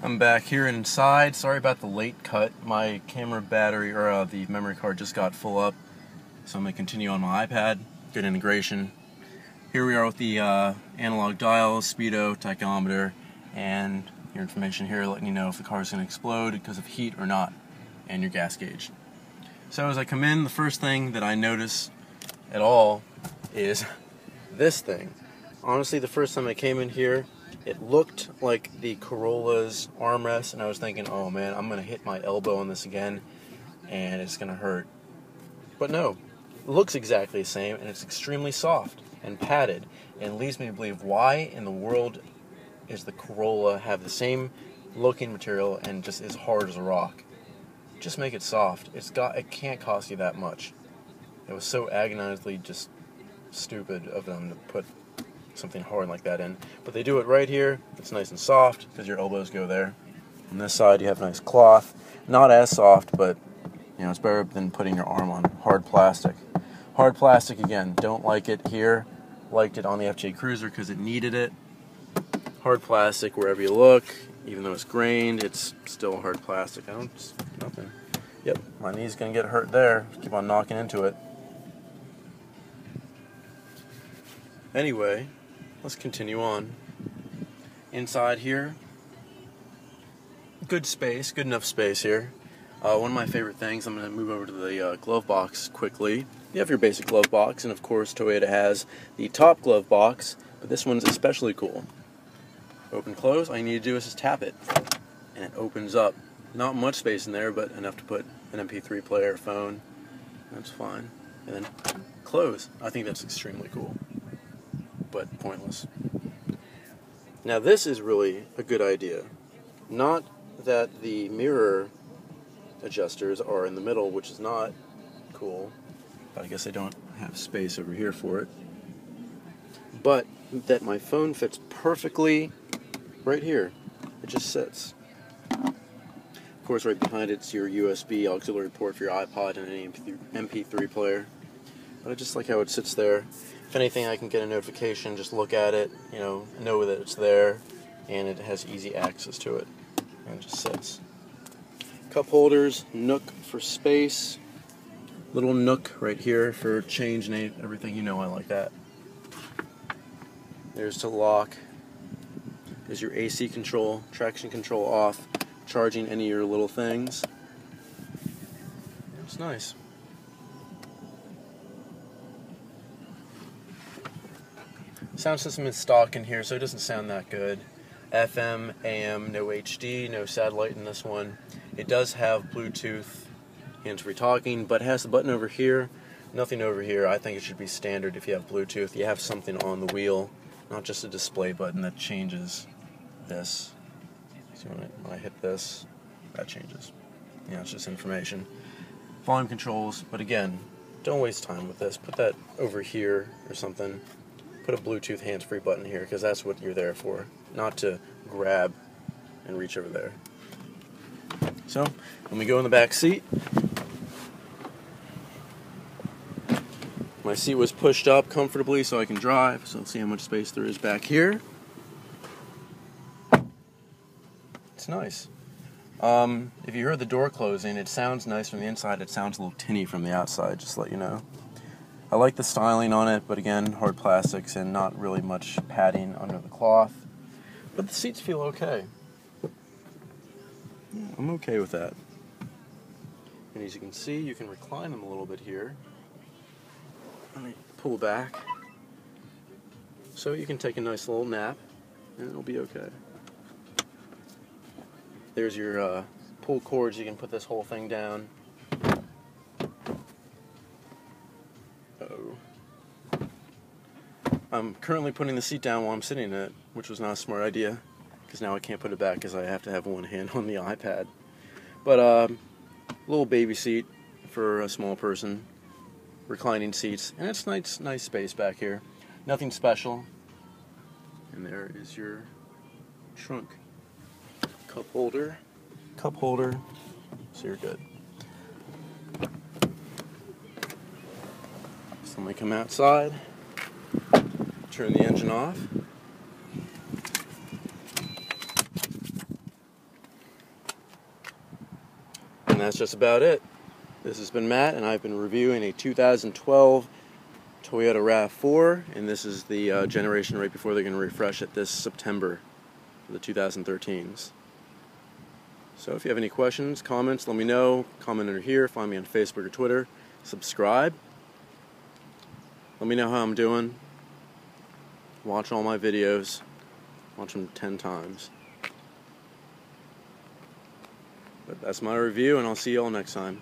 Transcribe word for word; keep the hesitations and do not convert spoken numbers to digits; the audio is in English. I'm back here inside. Sorry about the late cut. My camera battery, or uh, the memory card just got full up. So I'm going to continue on my iPad. Good integration. Here we are with the uh, analog dial, speedo, tachometer, and your information here letting you know if the car is going to explode because of heat or not, and your gas gauge. So as I come in, the first thing that I notice at all is this thing. Honestly, the first time I came in here, it looked like the Corolla's armrest, and I was thinking, oh man, I'm going to hit my elbow on this again, and it's going to hurt. But no, it looks exactly the same, and it's extremely soft and padded, and leads me to believe, why in the world is the Corolla have the same looking material and just as hard as a rock? Just make it soft. It's got, it can't cost you that much. It was so agonizingly just stupid of them to put something hard like that in, but they do it right here. It's nice and soft because your elbows go there. On this side you have nice cloth, not as soft, but you know, it's better than putting your arm on hard plastic. Hard plastic, again, don't like it here. Liked it on the F J Cruiser because it needed it. Hard plastic wherever you look. Even though it's grained, it's still hard plastic. I don't, nothing. Yep, my knee's gonna get hurt there. Keep on knocking into it. Anyway, let's continue on. Inside here, good space, good enough space here. Uh, one of my favorite things, I'm going to move over to the uh, glove box quickly. You have your basic glove box, and of course Toyota has the top glove box, but this one's especially cool. Open, close, all you need to do is just tap it, and it opens up. Not much space in there, but enough to put an M P three player, phone, that's fine. And then close. I think that's extremely cool, but pointless. Now this is really a good idea. Not that the mirror adjusters are in the middle, which is not cool, but I guess I don't have space over here for it, but that my phone fits perfectly right here. It just sits. Of course, right behind it's your U S B auxiliary port for your iPod and any M P three player, but I just like how it sits there. If anything, I can get a notification, just look at it, you know, know that it's there, and it has easy access to it, and it just sits. Cup holders, nook for space, little nook right here for change and everything, you know I like that. There's to lock, there's your A C control, traction control off, charging any of your little things. It's nice. Sound system is stock in here, so it doesn't sound that good. F M, A M, no H D, no satellite in this one. It does have Bluetooth, hands-free talking, but it has the button over here, nothing over here. I think it should be standard if you have Bluetooth. You have something on the wheel, not just a display button that changes this. So when I, when I hit this, that changes. You know, it's just information. Volume controls, but again, don't waste time with this. Put that over here or something. Put a Bluetooth hands-free button here, because that's what you're there for, not to grab and reach over there. So, when we go in the back seat, my seat was pushed up comfortably so I can drive, so let's see how much space there is back here. It's nice. Um, if you heard the door closing, it sounds nice from the inside, it sounds a little tinny from the outside, just to let you know. I like the styling on it, but again, hard plastics and not really much padding under the cloth. But the seats feel okay. Yeah, I'm okay with that. And as you can see, you can recline them a little bit here. Let me pull back. So you can take a nice little nap, and it'll be okay. There's your uh, pull cords. You can put this whole thing down. I'm currently putting the seat down while I'm sitting in it, which was not a smart idea, because now I can't put it back because I have to have one hand on the iPad. But a um, little baby seat for a small person, reclining seats, and it's nice, nice space back here. Nothing special. And there is your trunk, cup holder, cup holder. So you're good. So let me come outside. Turn the engine off. And that's just about it. This has been Matt, and I've been reviewing a two thousand twelve Toyota RAV four, and this is the uh, generation right before they're going to refresh it this September for the two thousand thirteens. So if you have any questions, comments, let me know. Comment under here. Find me on Facebook or Twitter. Subscribe. Let me know how I'm doing. Watch all my videos. Watch them ten times. But that's my review, and I'll see you all next time.